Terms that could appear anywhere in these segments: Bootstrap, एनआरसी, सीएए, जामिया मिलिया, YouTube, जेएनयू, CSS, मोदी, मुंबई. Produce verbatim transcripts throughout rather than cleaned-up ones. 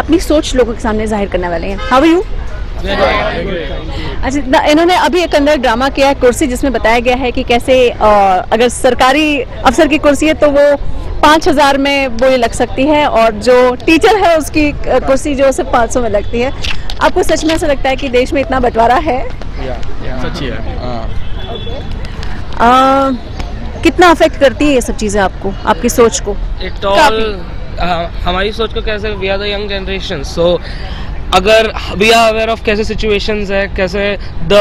अपनी सोच लोगों के सामने जाहिर करने वाले हैं। How are you? अच्छा, इन्होंने अभी एक अंदर ड्रामा किया है कुर्सी, जिसमें बताया गया है कि कैसे आ, अगर सरकारी अफसर की कुर्सी है तो वो पाँच हजार में वो लग सकती है, और जो टीचर है उसकी कुर्सी जो सिर्फ पाँच सौ में लगती है। आपको सच में ऐसा लगता है कि देश में इतना बंटवारा है? या, या, सच है। आ, कितना अफेक्ट करती है ये सब चीजें आपको, आपकी सोच को? इट ऑल हमारी सोच को कैसे, we are the young generation, so अगर वी आर अवेयर ऑफ कैसे सिचुएशंस है, कैसे the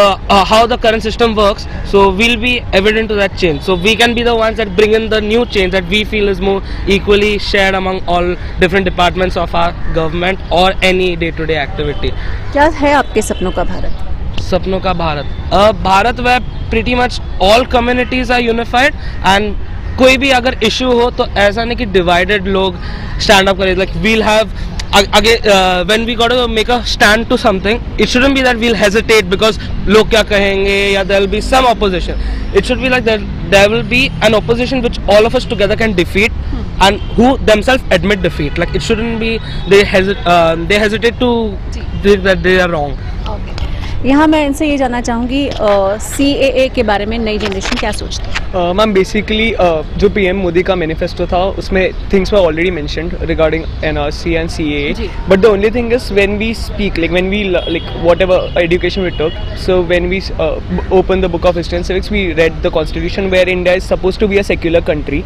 how the current system works, so we'll be evident to that change, so we can be the ones that bring in the new change that we feel is more equally shared among all different departments of our government और any day to day activity. क्या है आपके सपनों का भारत? सपनों का भारत, अब भारत वह pretty much all communities are unified, and कोई भी अगर इशू हो तो ऐसा नहीं कि डिवाइडेड लोग स्टैंड अप करें। लाइक वील हैव आगे when we got to make a stand to something, it shouldn't be that we'll hesitate because लोग क्या कहेंगे या there will be some opposition. It should be like that there will be an opposition which all of us together can defeat and who themselves admit defeat. Like it shouldn't be they hesitate, uh, they hesitate to think that they are wrong. Okay. यहाँ मैं इनसे ये जानना चाहूँगी सीएए के बारे में नई जनरेशन क्या सोचती है? मैम बेसिकली जो पीएम मोदी का मैनिफेस्टो था उसमें things were already mentioned regarding एनआरसी and सीएए, but the only thing is when we speak like when we like whatever education we took, so when we open the book of history and civics we read the constitution where India is suppose to be a secular country,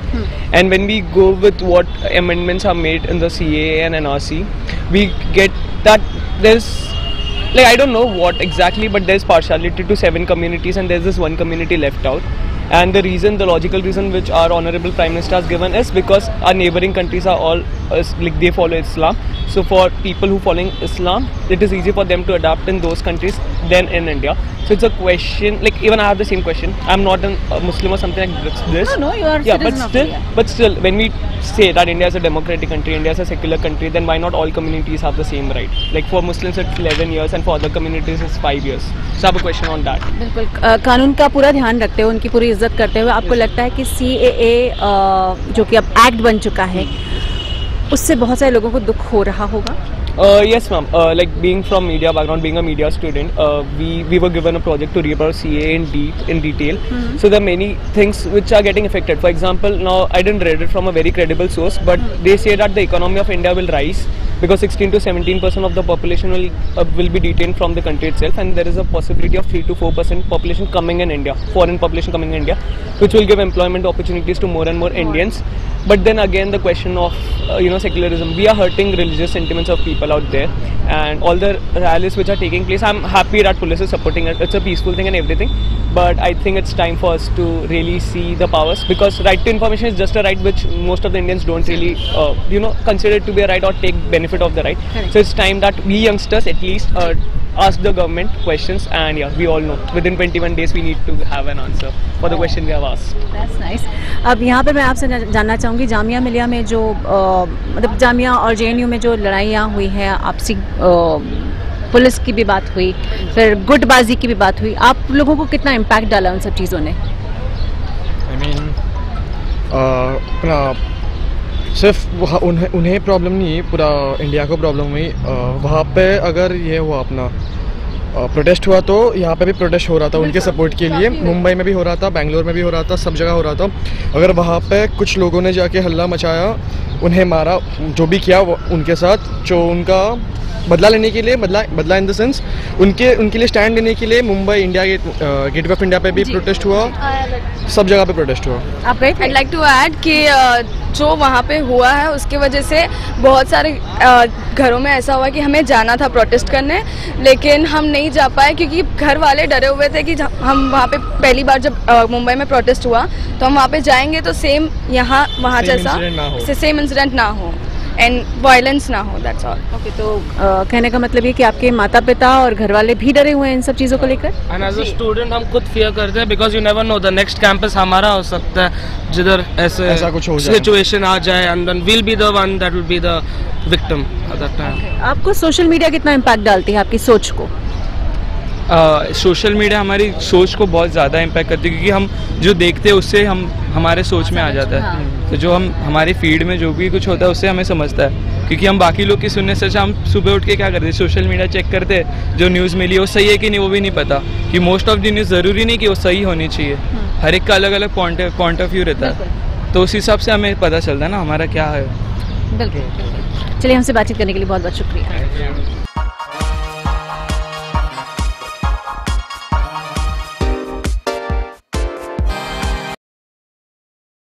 and when we go with what amendments are made in the सीएए and एनआरसी we get that there is like I don't know what exactly, but there's partiality to seven communities and there's this one community left out, and the reason, the logical reason which our honorable prime minister has given is because our neighboring countries are all uh, like they follow Islam, so for people who following Islam it is easy for them to adapt in those countries than in India. So it's a question, like even I have the same question, I'm not a uh, Muslim or something like this. No, no, you are yeah, but still India. But still when we say that India is a democratic country, India is a secular country, then why not all communities have the same right? Like for Muslims it's eleven years and for other communities it's five years. So I have a question on that. बिल्कुल कानून का पूरा ध्यान रखते हुए, उनकी पूरी इज्जत करते हुए, आपको लगता है कि सीएए जो कि अब एक्ट बन चुका है उससे बहुत सारे लोगों को दुख हो रहा होगा? Uh, yes ma'am, uh, like being from media background, being a media student, uh, we we were given a project to read about C A A in deep in detail. Mm-hmm. So there are many things which are getting affected. For example, now I didn't read it from a very credible source, but mm-hmm. they say that the economy of India will rise because sixteen to seventeen percent of the population will uh, will be detained from the country itself, and there is a possibility of three to four percent population coming in India, foreign population coming in India, which will give employment opportunities to more and more Indians. But then again the question of uh, you know secularism, we are hurting religious sentiments of people out there, and all the rallies which are taking place, I'm happy that police is supporting it, it's a peaceful thing and everything, but I think it's time for us to really see the powers, because right to information is just a right which most of the Indians don't really uh, you know consider it to be a right or take benefit of the right. Correct. So it's time that we youngsters at least uh, ask the government questions, and yeah, we all know within twenty-one days we need to have an answer for the question we have asked. That's nice. अब यहाँ पे मैं आपसे जानना चाहूँगी, जामिया मिलिया में जो मतलब जामिया और जेएनयू में जो लड़ाइयाँ हुई हैं, आपसी पुलिस की भी बात हुई, फिर गुटबाजी की भी बात हुई, आप लोगों को कितना इम्पैक्ट डाला उन सब चीज़ों ने? I mean, अपना सिर्फ उन्हें उन्हें प्रॉब्लम नहीं, पूरा इंडिया को प्रॉब्लम हुई। वहाँ पे अगर ये हुआ अपना प्रोटेस्ट हुआ तो यहाँ पे भी प्रोटेस्ट हो रहा था उनके सपोर्ट के लिए, मुंबई में भी हो रहा था, बेंगलोर में भी हो रहा था, सब जगह हो रहा था। अगर वहाँ पे कुछ लोगों ने जाके हल्ला मचाया, उन्हें मारा, जो भी किया उनके साथ, जो उनका बदला लेने के लिए, बदला बदला इन द सेंस उनके उनके लिए स्टैंड लेने के लिए मुंबई India Gate Gateway of India पे भी प्रोटेस्ट हुआ, सब जगह पे प्रोटेस्ट हुआ। आप आई लाइक टू ऐड कि जो वहाँ पे हुआ है उसके वजह से बहुत सारे घरों में ऐसा हुआ कि हमें जाना था प्रोटेस्ट करने, लेकिन हम नहीं जा पाए क्योंकि घर वाले डरे हुए थे कि हम वहाँ पे पहली बार जब मुंबई में प्रोटेस्ट हुआ तो हम वहाँ पे जाएंगे तो सेम यहाँ वहाँ जैसा सेम इंसिडेंट ना हो एंड वायलेंस ना हो, दैट्स ऑल। ओके, तो uh, कहने का मतलब ये कि आपके माता पिता और घर वाले भी डरे हुए हैं इन सब चीज़ों को लेकर, एंड एज अ स्टूडेंट हम खुद फियर करते हैं because you never know the next campus हमारा हो सकता है जिधर ऐसे ऐसा कुछ हो जाए, सिचुएशन आ जाए, and then we'll be the one that will be the victim at that time. आपको सोशल मीडिया कितना इम्पैक्ट डालती है आपकी सोच को? सोशल uh, मीडिया हमारी सोच को बहुत ज़्यादा इम्पैक्ट करती है, क्योंकि हम जो देखते हैं उससे हम हमारे सोच में आ जाता है, तो जो हम हमारी फील्ड में जो भी कुछ होता है उससे हमें समझता है। क्योंकि हम बाकी लोग की सुनने से हम सुबह उठ के क्या करते हैं, सोशल मीडिया चेक करते हैं, जो न्यूज़ मिली वो सही है कि नहीं वो भी नहीं पता, कि मोस्ट ऑफ द न्यूज़ ज़रूरी नहीं कि वो सही होनी चाहिए, हर एक का अलग अलग पॉइंट पॉइंट ऑफ व्यू रहता है, तो उस हिसाब से हमें पता चलता है ना हमारा क्या है। बिल्कुल, चलिए, हमसे बातचीत करने के लिए बहुत बहुत शुक्रिया।